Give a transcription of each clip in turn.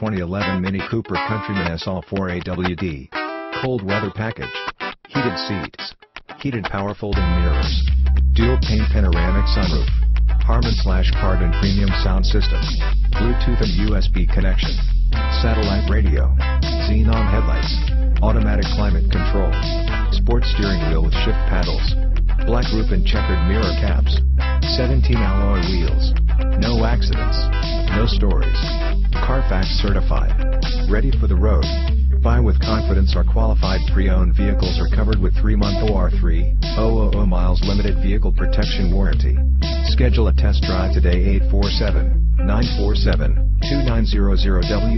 2011 Mini Cooper Countryman SL4 AWD. Cold weather package. Heated seats. Heated power folding mirrors. Dual pane panoramic sunroof. Harman/Kardon premium sound system. Bluetooth and USB connection. Satellite radio. Xenon headlights. Automatic climate control. Sports steering wheel with shift paddles. Black roof and checkered mirror caps. 17 alloy wheels. No accidents. No stories. Carfax certified. Ready for the road. Buy with confidence. Our qualified pre-owned vehicles are covered with 3-month or 3,000 miles limited vehicle protection warranty. Schedule a test drive today. 847-947-2900.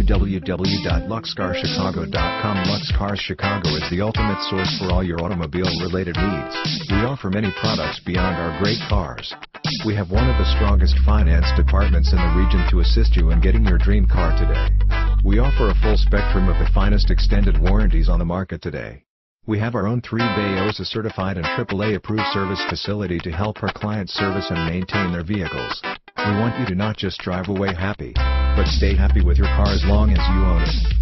www.luxcarchicago.com. Lux Cars Chicago is the ultimate source for all your automobile-related needs. We offer many products beyond our great cars. We have one of the strongest finance departments in the region to assist you in getting your dream car today. We offer a full spectrum of the finest extended warranties on the market today. We have our own 3-bay ASE certified and AAA approved service facility to help our clients service and maintain their vehicles. We want you to not just drive away happy, but stay happy with your car as long as you own it.